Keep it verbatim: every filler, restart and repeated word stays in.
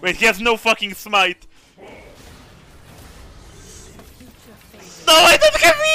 Wait, he has no fucking smite. No, I don't have